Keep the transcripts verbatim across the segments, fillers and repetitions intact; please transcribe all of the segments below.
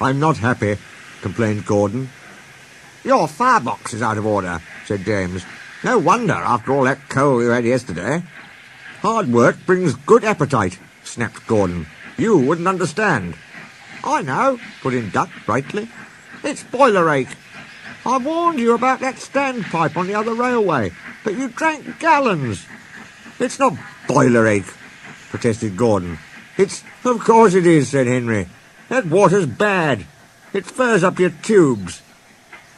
I'm not happy," complained Gordon. "Your firebox is out of order," said James. "No wonder, after all that coal you had yesterday." "Hard work brings good appetite," snapped Gordon. "You wouldn't understand." "I know," put in Duck brightly. "It's boiler ache. I warned you about that standpipe on the other railway, but you drank gallons." "It's not boiler ache," protested Gordon. "It's..." "Of course it is," said Henry. "That water's bad. It furs up your tubes.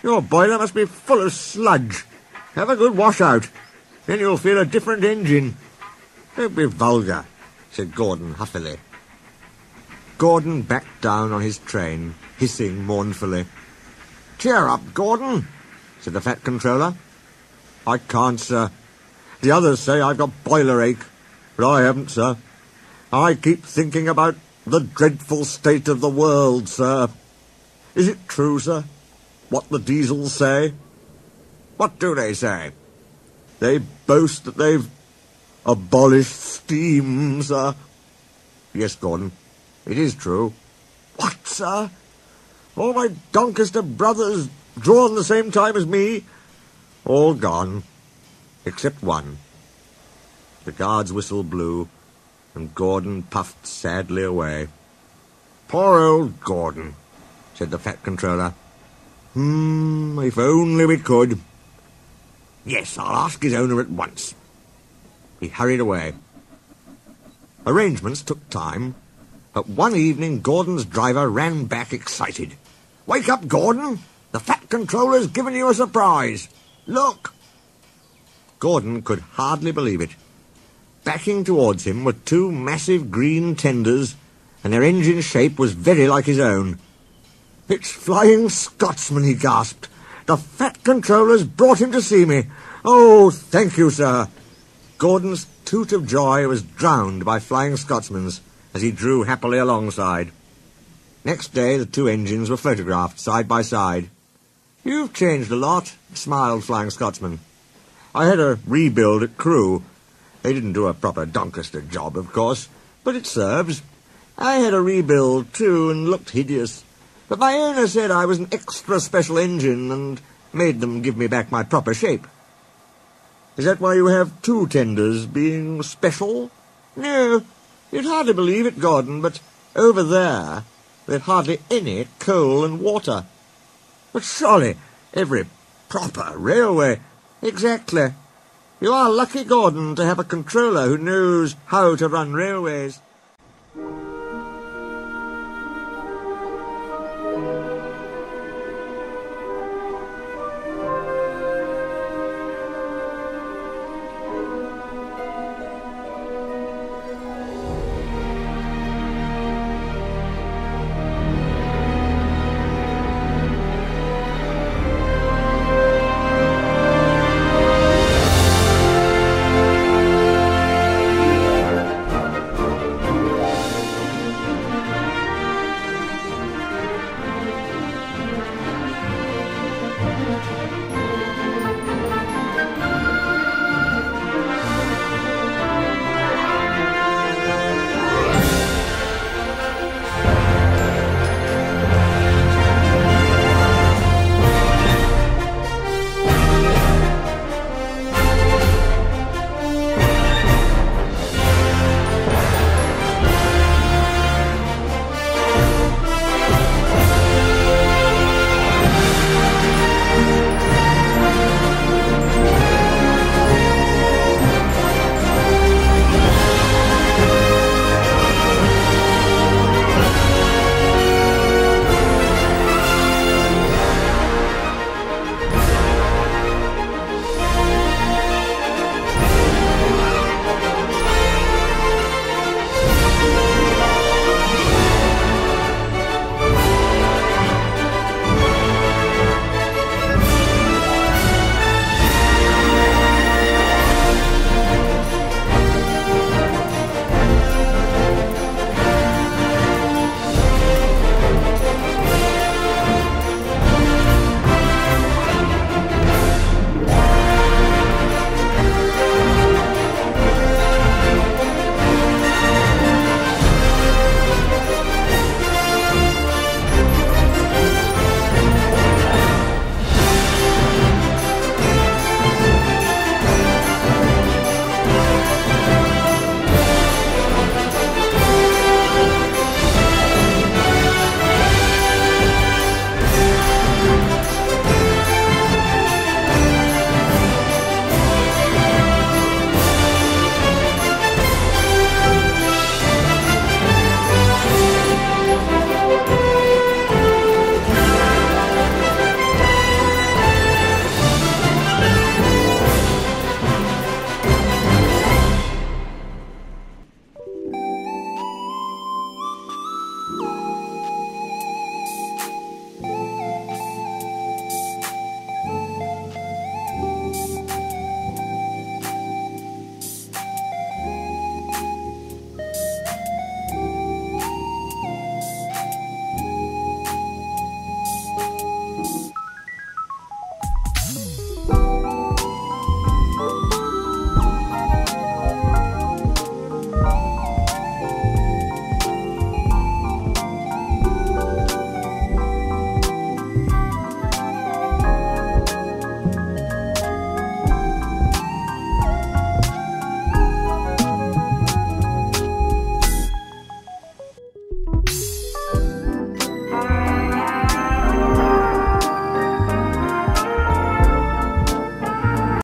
Your boiler must be full of sludge. Have a good wash-out. Then you'll feel a different engine." "Don't be vulgar," said Gordon huffily. Gordon backed down on his train, hissing mournfully. "Cheer up, Gordon," said the Fat Controller. "I can't, sir. The others say I've got boiler ache, but I haven't, sir. I keep thinking about the dreadful state of the world, sir. Is it true, sir, what the diesels say?" "What do they say?" "They boast that they've abolished steam, sir." "Yes, Gordon, it is true." "What, sir? All my Doncaster brothers drawn the same time as me?" "All gone, except one." The guard's whistle blew, and Gordon puffed sadly away. "Poor old Gordon," said the Fat Controller. "Hmm, if only we could. Yes, I'll ask his owner at once." He hurried away. Arrangements took time, but one evening Gordon's driver ran back excited. "Wake up, Gordon! The Fat Controller's given you a surprise! Look!" Gordon could hardly believe it. Backing towards him were two massive green tenders, and their engine shape was very like his own. "It's Flying Scotsman," he gasped. "The Fat Controller's brought him to see me. Oh, thank you, sir." Gordon's toot of joy was drowned by Flying Scotsman's as he drew happily alongside. Next day the two engines were photographed side by side. "You've changed a lot," smiled Flying Scotsman. "I had a rebuild at Crewe. They didn't do a proper Doncaster job, of course, but it serves. I had a rebuild, too, and looked hideous. But my owner said I was an extra special engine and made them give me back my proper shape." "Is that why you have two tenders, being special?" "No, you'd hardly believe it, Gordon, but over there there's hardly any coal and water." "But surely every proper railway..." "Exactly. You are lucky, Gordon, to have a controller who knows how to run railways."